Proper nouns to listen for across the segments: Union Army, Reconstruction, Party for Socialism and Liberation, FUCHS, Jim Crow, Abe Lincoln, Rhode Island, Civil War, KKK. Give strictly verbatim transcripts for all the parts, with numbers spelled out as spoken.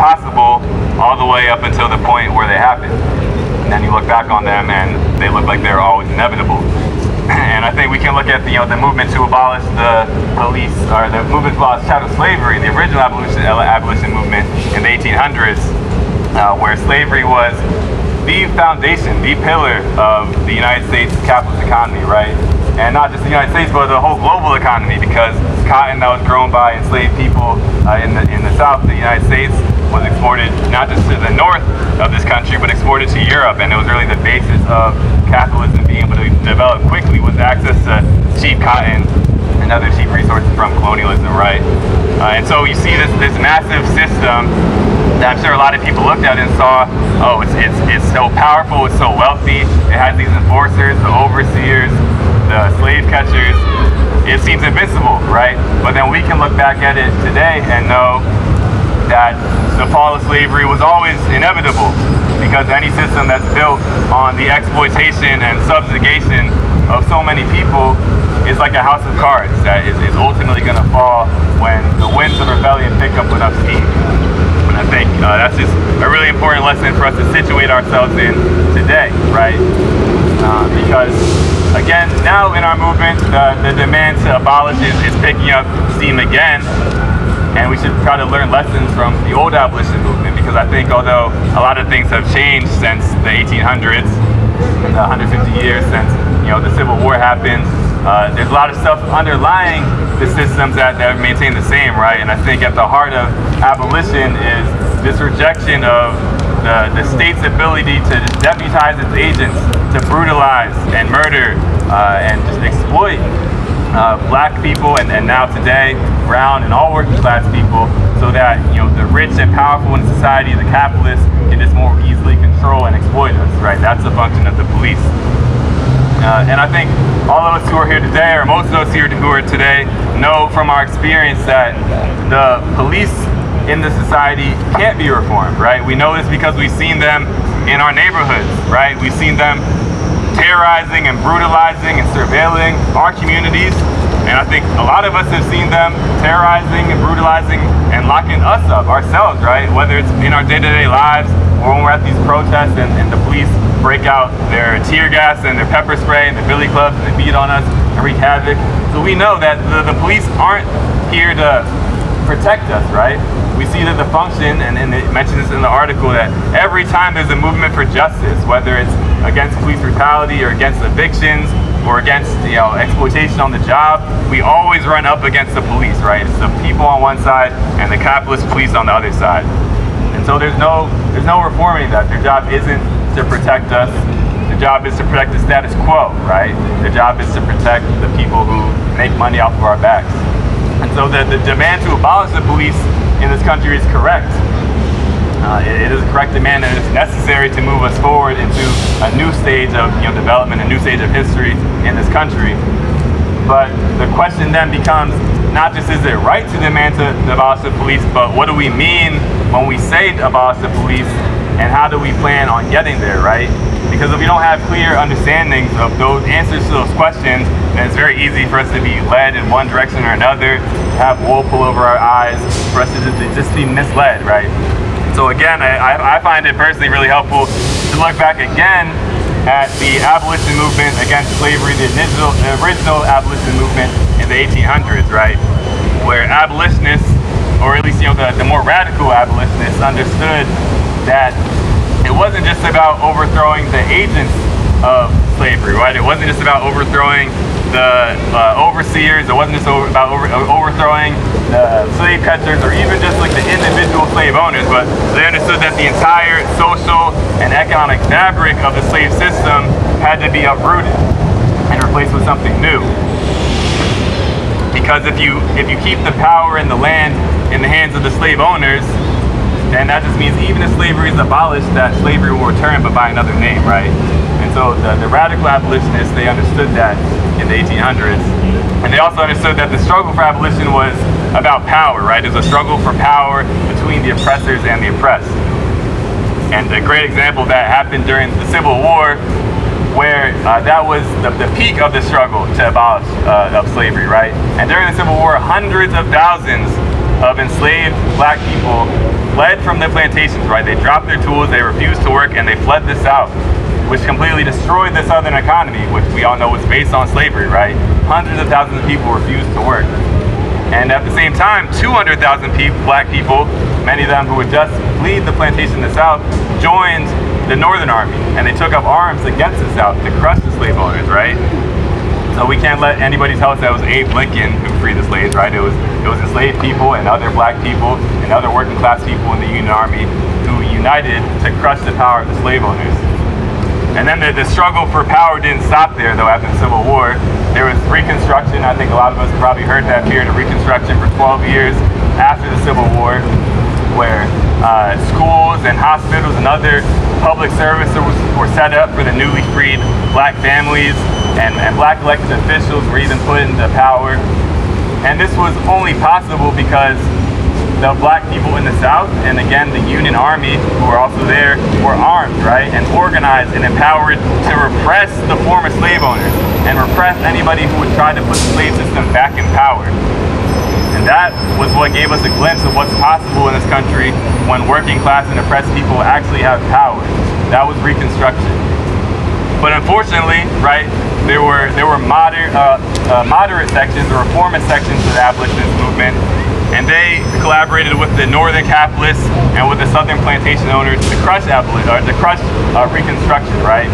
possible all the way up until the point where they happened. And then you look back on them and they look like they're always inevitable. And I think we can look at the, you know, the movement to abolish the police, or the movement to abolish chattel slavery, the original abolition, abolition movement in the eighteen hundreds, uh, where slavery was the foundation, the pillar of the United States capitalist economy, right? And not just the United States, but the whole global economy, because cotton that was grown by enslaved people uh, in the in the South of the United States was exported not just to the north of this country, but exported to Europe. And it was really the basis of capitalism being able to develop quickly, was access to cheap cotton and other cheap resources from colonialism, right? Uh, and so you see this this massive system that I'm sure a lot of people looked at and saw, oh, it's it's it's so powerful, it's so wealthy, it has these enforcers, the overseers, the slave catchers. It seems invincible, right? But then we can look back at it today and know that the fall of slavery was always inevitable, because any system that's built on the exploitation and subjugation of so many people is like a house of cards that is, is ultimately going to fall when the winds of rebellion pick up enough steam. And I think uh, that's just a really important lesson for us to situate ourselves in today, right? Uh, because again, now in our movement, the, the demand to abolish is, is picking up steam again. And we should try to learn lessons from the old abolition movement, because I think although a lot of things have changed since the eighteen hundreds, the one hundred fifty years since, you know, the Civil War happened, uh, there's a lot of stuff underlying the systems that, that maintain the same, right? And I think at the heart of abolition is this rejection of the, the state's ability to deputize its agents, to brutalize and murder uh, and just exploit Uh, black people, and, and now today brown and all working class people, so that, you know, the rich and powerful in society, the capitalists, can just more easily control and exploit us, right? That's a function of the police. Uh, and I think all of us who are here today, or most of us here who are today, know from our experience that the police in the society can't be reformed, right? We know this because we've seen them in our neighborhoods, right? We've seen them terrorizing and brutalizing and surveilling our communities, and I think a lot of us have seen them terrorizing and brutalizing and locking us up ourselves, right? Whether it's in our day-to-day lives or when we're at these protests and, and the police break out their tear gas and their pepper spray and the billy clubs and they beat on us and wreak havoc. So we know that the, the police aren't here to protect us, right? We see that the function, and, and it mentions this in the article, that every time there's a movement for justice, whether it's against police brutality or against evictions or against, you know, exploitation on the job, we always run up against the police, right? It's the people on one side and the capitalist police on the other side. And so there's no there's no reforming that. Their job isn't to protect us. Their job is to protect the status quo, right? Their job is to protect the people who make money off of our backs. And so the, the demand to abolish the police in this country is correct. Uh, it, it is a correct demand, and it's necessary to move us forward into a new stage of, you know, development, a new stage of history in this country. But the question then becomes, not just is it right to demand to, to abolish the police, but what do we mean when we say to abolish the police, and how do we plan on getting there, right? Because if we don't have clear understandings of those answers to those questions, then it's very easy for us to be led in one direction or another, have wool pull over our eyes, for us to just, to just be misled, right? So again, I, I find it personally really helpful to look back again at the abolition movement against slavery, the original, the original abolition movement in the eighteen hundreds, right? Where abolitionists, or at least, you know, the, the more radical abolitionists, understood that it wasn't just about overthrowing the agents of slavery, right? It wasn't just about overthrowing the uh, overseers. It wasn't just over, about over, overthrowing the slave catchers, or even just like the individual slave owners, but they understood that the entire social and economic fabric of the slave system had to be uprooted and replaced with something new. Because if you, if you keep the power and the land in the hands of the slave owners, and that just means even if slavery is abolished, that slavery will return, but by another name, right? And so the, the radical abolitionists, they understood that in the eighteen hundreds. And they also understood that the struggle for abolition was about power, right? It was a struggle for power between the oppressors and the oppressed. And a great example of that happened during the Civil War, where uh, that was the, the peak of the struggle to abolish uh, of slavery, right? And during the Civil War, hundreds of thousands of enslaved black people fled from their plantations, right? They dropped their tools, they refused to work, and they fled the South, which completely destroyed the Southern economy, which we all know was based on slavery, right? Hundreds of thousands of people refused to work. And at the same time, two hundred thousand people, black people, many of them who would just leave the plantation in the South, joined the Northern Army, and they took up arms against the South to crush the slave owners, right? So we can't let anybody tell us that it was Abe Lincoln who freed the slaves, right? It was, it was enslaved people and other black people and other working class people in the Union Army who united to crush the power of the slave owners. And then the, the struggle for power didn't stop there, though. After the Civil War, there was Reconstruction. I think a lot of us probably heard that period of Reconstruction for twelve years after the Civil War, where uh, schools and hospitals and other public services were set up for the newly freed black families, and, and black elected officials were even put into power. And this was only possible because the black people in the South, and again the Union Army, who were also there, were armed, right, and organized and empowered to repress the former slave owners and repress anybody who would try to put the slave system back in power. And that was what gave us a glimpse of what's possible in this country when working class and oppressed people actually have power. That was Reconstruction. But unfortunately, right, there were there were moderate uh, uh, moderate sections, the reformist sections of the abolitionist movement. And they collaborated with the northern capitalists and with the southern plantation owners to crush abolition, or to crush uh, Reconstruction, right?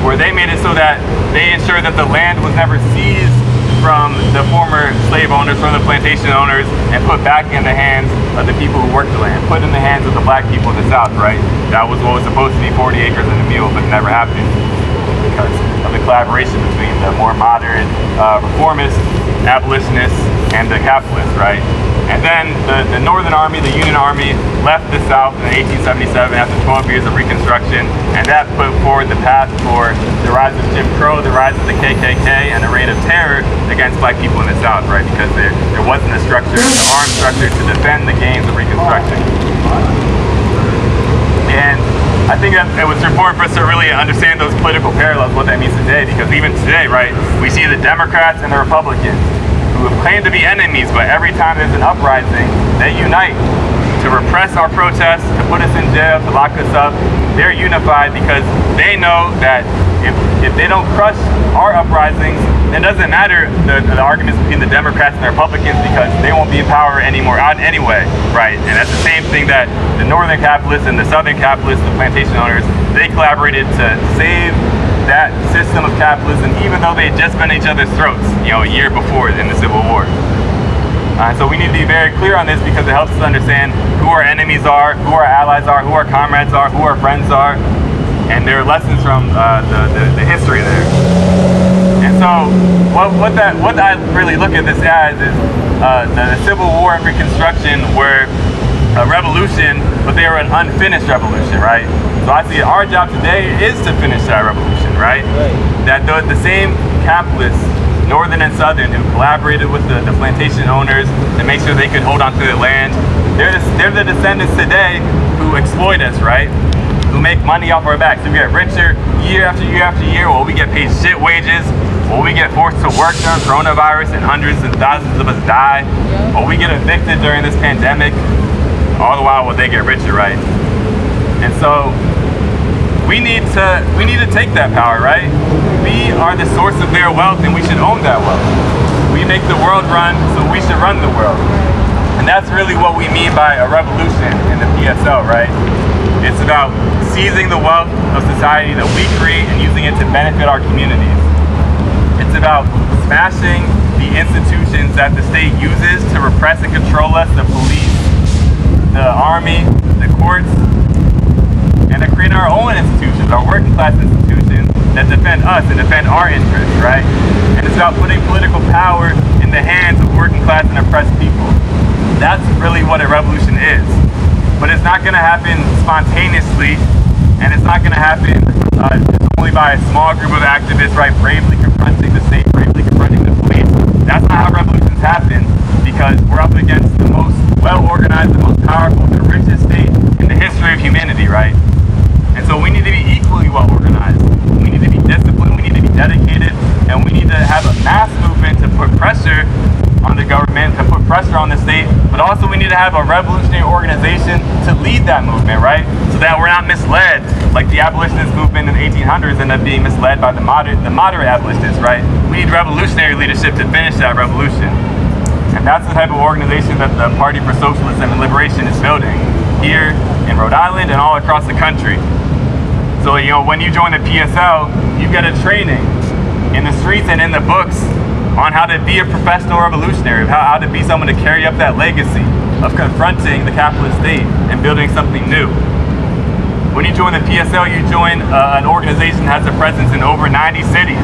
Where they made it so that they ensured that the land was never seized from the former slave owners, from the plantation owners, and put back in the hands of the people who worked the land, put in the hands of the black people in the South, right? That was what was supposed to be forty acres and a mule, but never happened because of the collaboration between the more moderate uh, reformists, abolitionists, and the capitalists, right? And then the, the Northern Army, the Union Army, left the South in eighteen seventy-seven after twelve years of Reconstruction, and that put forward the path for the rise of Jim Crow, the rise of the K K K, and the reign of terror against black people in the South, right? Because there, there wasn't a structure, an armed structure to defend the gains of Reconstruction. And I think that it was important for us to really understand those political parallels, what that means today, because even today, right, we see the Democrats and the Republicans, who claim to be enemies, but every time there's an uprising, they unite to repress our protests, to put us in jail, to lock us up. They're unified because they know that if, if they don't crush our uprisings, it doesn't matter the, the arguments between the Democrats and the Republicans, because they won't be in power anymore anyway, right? And that's the same thing that the northern capitalists and the southern capitalists, the plantation owners, they collaborated to save that system of capitalism, even though they had just been at each other's throats, you know, a year before in the Civil War. Uh, so we need to be very clear on this, because it helps us understand who our enemies are, who our allies are, who our comrades are, who our friends are, and there are lessons from uh, the, the, the history there. And so what, what, that, what I really look at this as is uh, the, the Civil War and Reconstruction were a revolution, but they were an unfinished revolution, right? So I see our job today is to finish that revolution, right? right. That the, the same capitalists, northern and southern, who collaborated with the, the plantation owners to make sure they could hold on to their land, they're the, they're the descendants today who exploit us, right? Who make money off our backs. So we get richer year after year after year, while we get paid shit wages, while we get forced to work during coronavirus and hundreds and thousands of us die, while we get evicted during this pandemic, all the while while they get richer, right? And so we need to we need to take that power, right? We are the source of their wealth, and we should own that wealth. We make the world run, so we should run the world. And that's really what we mean by a revolution in the P S L, right? It's about seizing the wealth of society that we create and using it to benefit our communities. It's about smashing the institutions that the state uses to repress and control us, the police, the army, the courts, and to create our own institutions, our working class institutions that defend us and defend our interests, right? And it's about putting political power in the hands of working class and oppressed people. That's really what a revolution is. But it's not gonna happen spontaneously, and it's not gonna happen uh, only by a small group of activists, right, bravely confronting the state, bravely confronting the police. That's not how revolutions happen, because we're up against the most well-organized, the most powerful, the richest state in the history of humanity, right? And so we need to be equally well organized. We need to be disciplined, we need to be dedicated, and we need to have a mass movement to put pressure on the government, to put pressure on the state, but also we need to have a revolutionary organization to lead that movement, right? So that we're not misled, like the abolitionist movement in the eighteen hundreds ended up being misled by the moderate, the moderate abolitionists, right? We need revolutionary leadership to finish that revolution. And that's the type of organization that the Party for Socialism and Liberation is building here in Rhode Island and all across the country. So, you know, when you join the P S L, you get a training in the streets and in the books on how to be a professional revolutionary, how, how to be someone to carry up that legacy of confronting the capitalist state and building something new. When you join the P S L, you join uh, an organization that has a presence in over ninety cities,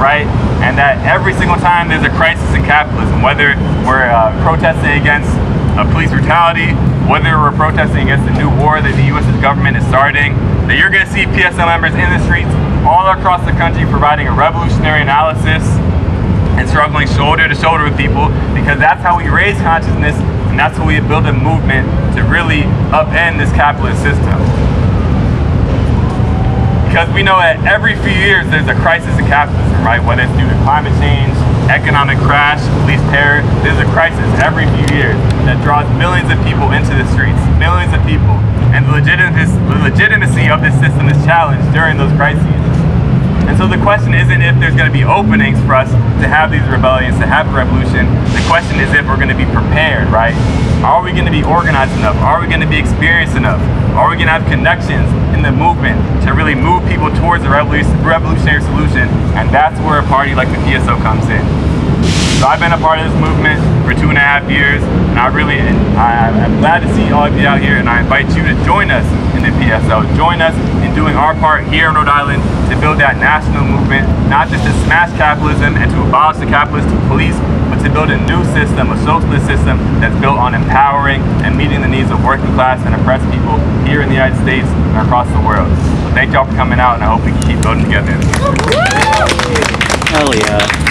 right? And that every single time there's a crisis in capitalism, whether we're uh, protesting against uh, police brutality, whether we're protesting against the new war that the U S government is starting, that you're gonna see P S L members in the streets all across the country providing a revolutionary analysis and struggling shoulder to shoulder with people, because that's how we raise consciousness and that's how we build a movement to really upend this capitalist system. Because we know that every few years there's a crisis in capitalism, right? Whether it's due to climate change, economic crash, police terror, there's a crisis every few years that draws millions of people into the streets, millions of people. And the legitimacy of this system is challenged during those crises. And so the question isn't if there's going to be openings for us to have these rebellions, to have a revolution. The question is if we're going to be prepared, right? Are we going to be organized enough? Are we going to be experienced enough? Are we going to have connections in the movement to really move people towards a revolutionary solution? And that's where a party like the P S O comes in. So I've been a part of this movement for two and a half years, and I really, I, I'm glad to see all of you out here, and I invite you to join us in the P S O. Join us in doing our part here in Rhode Island to build that national movement, not just to smash capitalism and to abolish the capitalist police, but to build a new system, a socialist system that's built on empowering and meeting the needs of working class and oppressed people here in the United States and across the world. So thank y'all for coming out, and I hope we can keep building together. Hell yeah.